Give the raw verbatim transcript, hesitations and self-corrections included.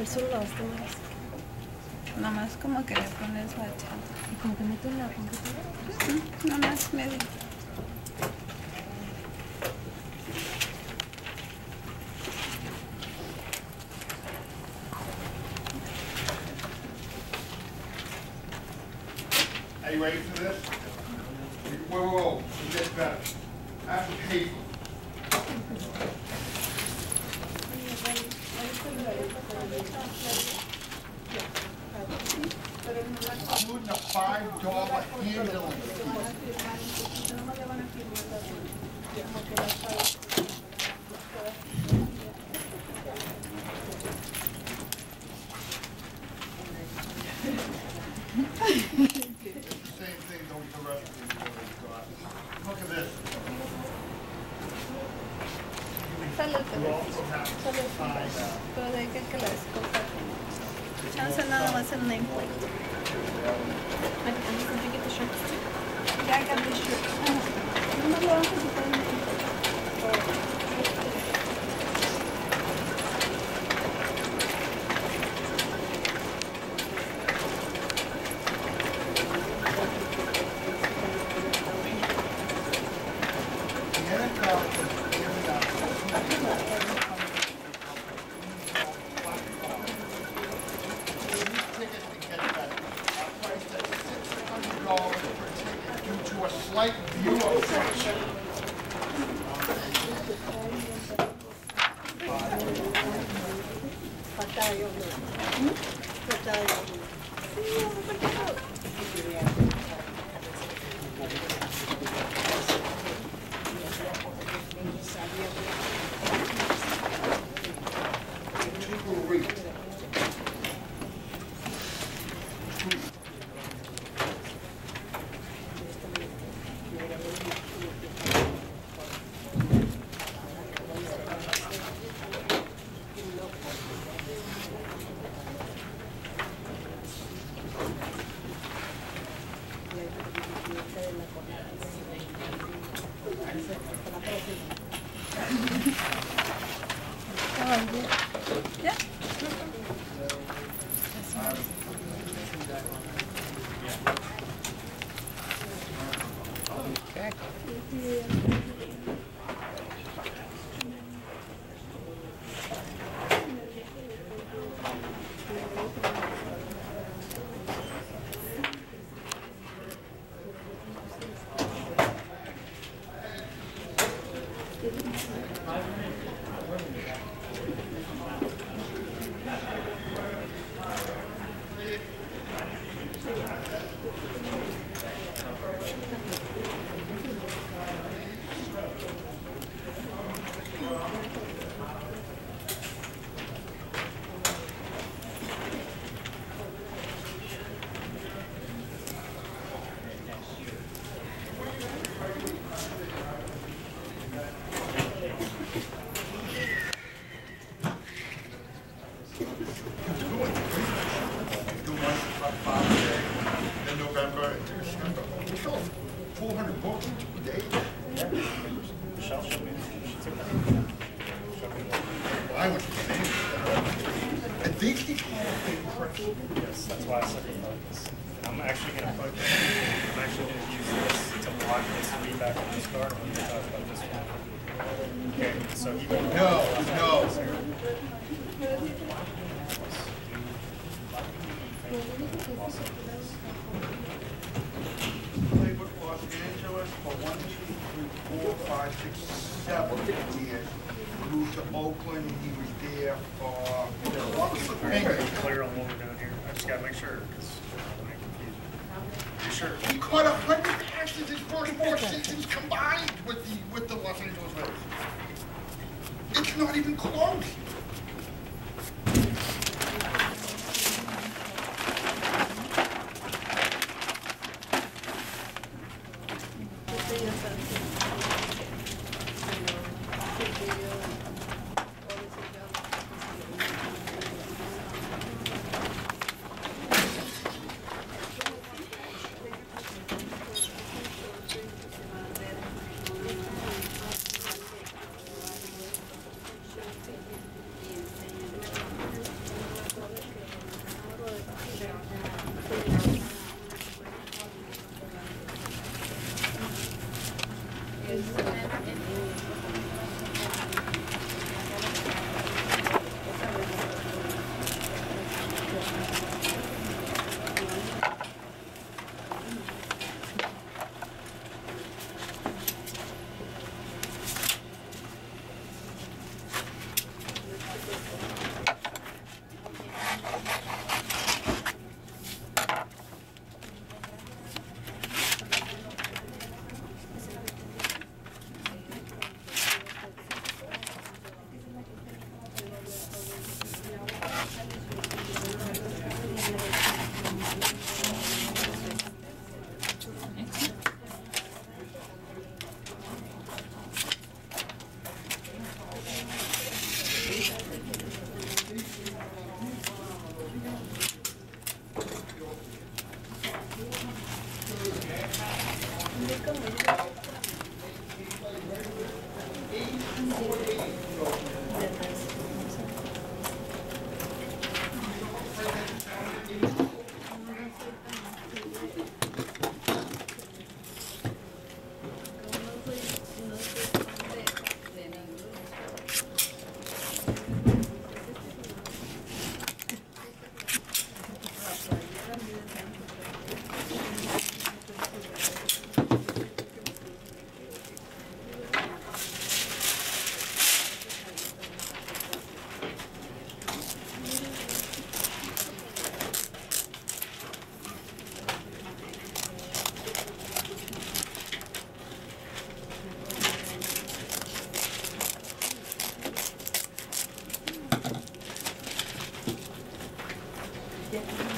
resuelva usted más. Nada más como que le pones la chanta. ¿Y con qué metes la computadora? Sí, nada más medio. Are you ready for this? Whoa, whoa, whoa. It gets better. I have to pay for it. I'm doing a five dollar handling fee. Same thing though with the rest of the world. Look at this. You also have to buy that. Chance nada más el name plate. I think you get the shirts too. Yeah, I got the shirts. I'm not going to put the name plate. Get it out. A slight view of the section. Yeah.